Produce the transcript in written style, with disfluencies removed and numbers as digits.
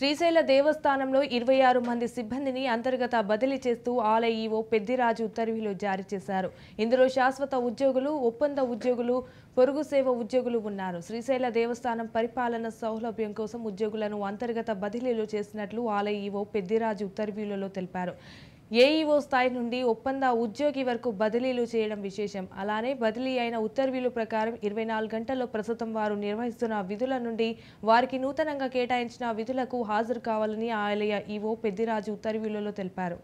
శ్రీశైల దేవస్థానంలో 26 మంది సిబ్బందిని అంతర్గత బదిలీ చేస్తూ ఆలయ ఈవో పెద్దిరాజు ఉత్తర్వులు జారీ చేశారు. ఇందులో శాశ్వత ఉద్యోగులు, ఒప్పంద ఉద్యోగులు, పొరుగు సేవ ఉద్యోగులు ఉన్నారు. శ్రీశైల దేవస్థానం పరిపాలన సౌలభ్యం కోసం ఉద్యోగులను అంతర్గత బదిలీలు చేసినట్లు ఆలయ ఈవో పెద్దిరాజు ఉత్తర్వులలో తెలిపారు. ఏఈఓ స్థాయి నుండి ఒప్పంద ఉద్యోగి వరకు బదిలీలు చేయడం విశేషం. అలానే బదిలీ అయిన ఉత్తర్వుల ప్రకారం 24 గంటల్లో ప్రస్తుతం వారు నిర్వహిస్తున్న విధుల నుండి వారికి నూతనంగా కేటాయించిన విధులకు హాజరు కావాలని ఆలయ ఈవో పెద్దిరాజు ఉత్తర్వులలో తెలిపారు.